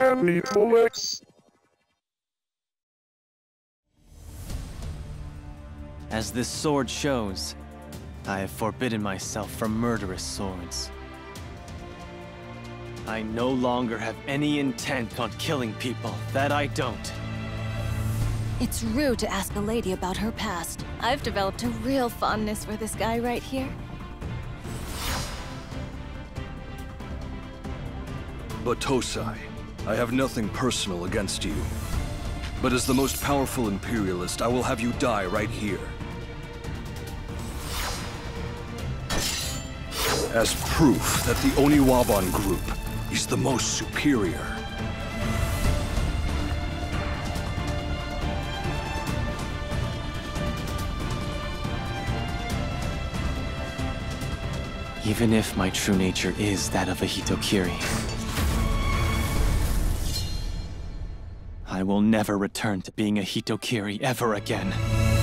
Heavy bullets. As this sword shows, I have forbidden myself from murderous swords. I no longer have any intent on killing people, that I don't. It's rude to ask a lady about her past. I've developed a real fondness for this guy right here. Battousai, I have nothing personal against you. But as the most powerful imperialist, I will have you die right here. As proof that the Oniwaban group is the most superior. Even if my true nature is that of a Hitokiri, I will never return to being a Hitokiri ever again.